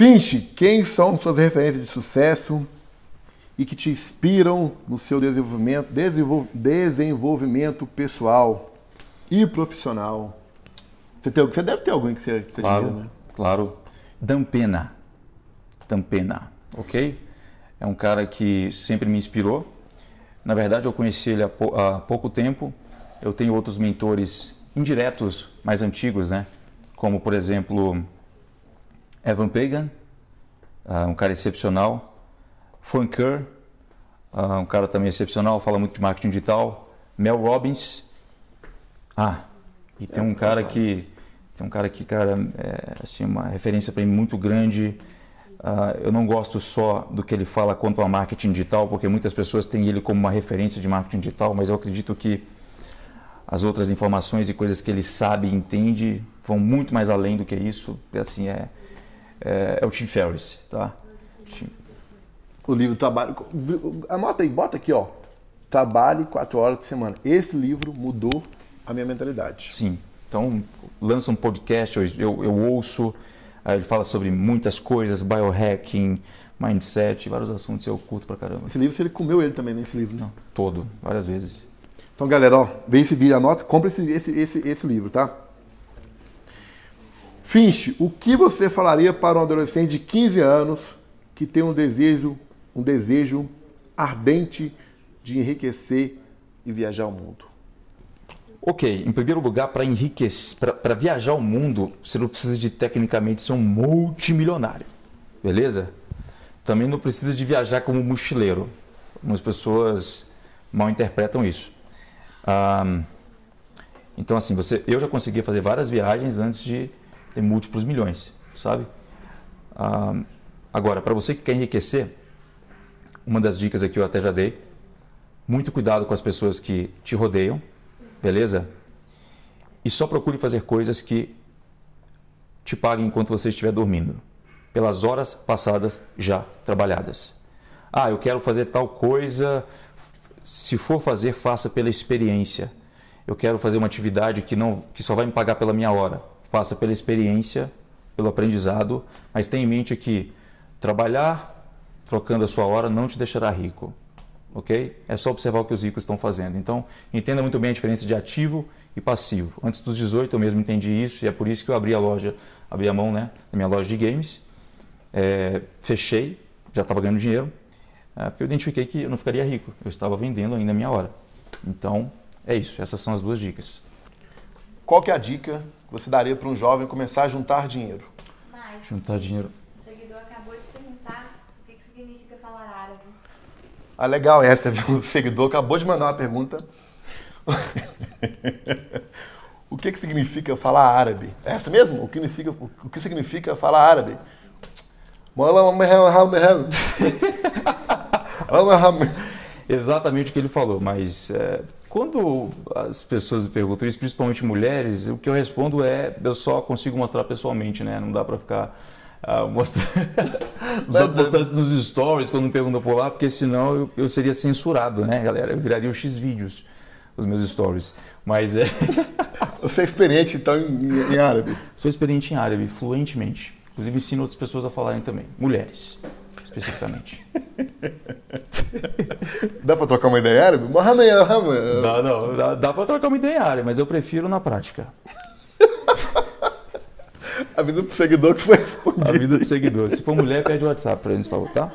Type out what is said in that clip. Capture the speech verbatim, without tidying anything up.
Finche, quem são suas referências de sucesso e que te inspiram no seu desenvolvimento, desenvolv- desenvolvimento pessoal e profissional? Você, tem, você deve ter alguém que você, que você claro, admira, né? Claro. Dan Pena. Dan Pena, ok? É um cara que sempre me inspirou. Na verdade, eu conheci ele há, pou, há pouco tempo. Eu tenho outros mentores indiretos, mais antigos, né? Como, por exemplo, Evan Pagan, uh, um cara excepcional. Frank Kerr, uh, um cara também excepcional, fala muito de marketing digital. Mel Robbins. Ah, e tem um cara que, tem um cara que, cara, é assim, uma referência para mim muito grande. Uh, eu não gosto só do que ele fala quanto a marketing digital, porque muitas pessoas têm ele como uma referência de marketing digital, mas eu acredito que as outras informações e coisas que ele sabe e entende vão muito mais além do que isso. Assim, é, é, é o Tim Ferriss, tá? O livro Trabalhe... Anota aí, bota aqui, ó. Trabalhe quatro horas por semana. Esse livro mudou a minha mentalidade. Sim. Então, lança um podcast, eu, eu, eu ouço... Ele fala sobre muitas coisas, biohacking, mindset, vários assuntos eu curto pra caramba. Esse livro, você comeu ele também, né? Esse livro, né? Não, todo, várias vezes. Então, galera, ó, vê esse vídeo, anota, compra esse, esse, esse, esse livro, tá? Finche, o que você falaria para um adolescente de quinze anos que tem um desejo, um desejo ardente de enriquecer e viajar ao mundo? Ok, em primeiro lugar, para enriquecer, para viajar o mundo, você não precisa de, tecnicamente, ser um multimilionário, beleza? Também não precisa de viajar como mochileiro. Algumas pessoas mal interpretam isso. Ah, então, assim, você, eu já consegui fazer várias viagens antes de ter múltiplos milhões, sabe? Ah, agora, para você que quer enriquecer, uma das dicas aqui eu até já dei, muito cuidado com as pessoas que te rodeiam. Beleza? E só procure fazer coisas que te paguem enquanto você estiver dormindo. Pelas horas passadas já trabalhadas. Ah, eu quero fazer tal coisa. Se for fazer, faça pela experiência. Eu quero fazer uma atividade que, não, que só vai me pagar pela minha hora. Faça pela experiência, pelo aprendizado. Mas tenha em mente que trabalhar trocando a sua hora não te deixará rico. Ok? É só observar o que os ricos estão fazendo. Então, entenda muito bem a diferença de ativo e passivo. Antes dos dezoito eu mesmo entendi isso e é por isso que eu abri a loja, abri a mão, né, da minha loja de games. É, fechei, já estava ganhando dinheiro, é, porque eu identifiquei que eu não ficaria rico. Eu estava vendendo ainda a minha hora. Então, é isso. Essas são as duas dicas. Qual que é a dica que você daria para um jovem começar a juntar dinheiro? Mais. Juntar dinheiro. O seguidor acabou de perguntar o que, que significa falar árabe. Ah, legal essa, viu? O seguidor acabou de mandar uma pergunta. O que, que significa falar árabe? É essa mesmo? O que significa, o que significa falar árabe? Exatamente o que ele falou, mas é, quando as pessoas me perguntam isso, principalmente mulheres, o que eu respondo é, eu só consigo mostrar pessoalmente, né? Não dá pra ficar... Ah, mostrar nos stories quando me perguntam por lá, porque senão eu, eu seria censurado, né, galera? Eu viraria os X-vídeos, os meus stories. Mas é. Você é experiente então em, em árabe? Sou experiente em árabe, fluentemente. Inclusive ensino outras pessoas a falarem também. Mulheres, especificamente. Dá pra trocar uma ideia em árabe? Não, não, dá, dá pra trocar uma ideia em árabe, mas eu prefiro na prática. Avisa pro seguidor que foi respondido. Avisa pro seguidor. Se for mulher, pede o WhatsApp pra gente, por favor, tá?